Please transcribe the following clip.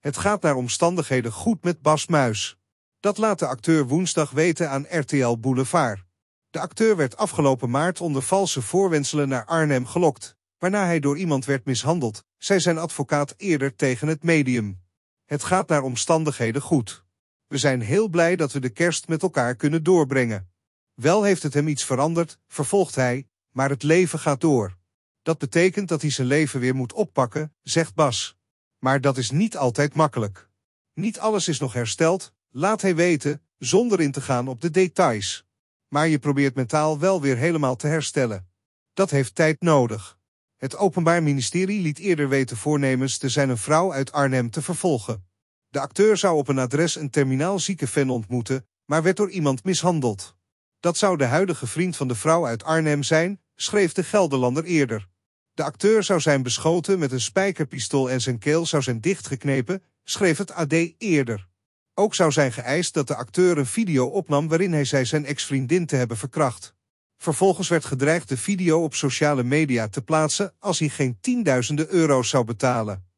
Het gaat naar omstandigheden goed met Bas Muijs. Dat laat de acteur woensdag weten aan RTL Boulevard. De acteur werd afgelopen maart onder valse voorwendselen naar Arnhem gelokt, waarna hij door iemand werd mishandeld, zei zijn advocaat eerder tegen het medium. Het gaat naar omstandigheden goed. We zijn heel blij dat we de kerst met elkaar kunnen doorbrengen. Wel heeft het hem iets veranderd, vervolgt hij, maar het leven gaat door. Dat betekent dat hij zijn leven weer moet oppakken, zegt Bas. Maar dat is niet altijd makkelijk. Niet alles is nog hersteld, laat hij weten, zonder in te gaan op de details. Maar je probeert mentaal wel weer helemaal te herstellen. Dat heeft tijd nodig. Het Openbaar Ministerie liet eerder weten voornemens te zijn een vrouw uit Arnhem te vervolgen. De acteur zou op een adres een terminaal zieke fan ontmoeten, maar werd door iemand mishandeld. Dat zou de huidige vriend van de vrouw uit Arnhem zijn, schreef de Gelderlander eerder. De acteur zou zijn beschoten met een spijkerpistool en zijn keel zou zijn dichtgeknepen, schreef het AD eerder. Ook zou zijn geëist dat de acteur een video opnam waarin hij zei zijn ex-vriendin te hebben verkracht. Vervolgens werd gedreigd de video op sociale media te plaatsen als hij geen tienduizenden euro's zou betalen.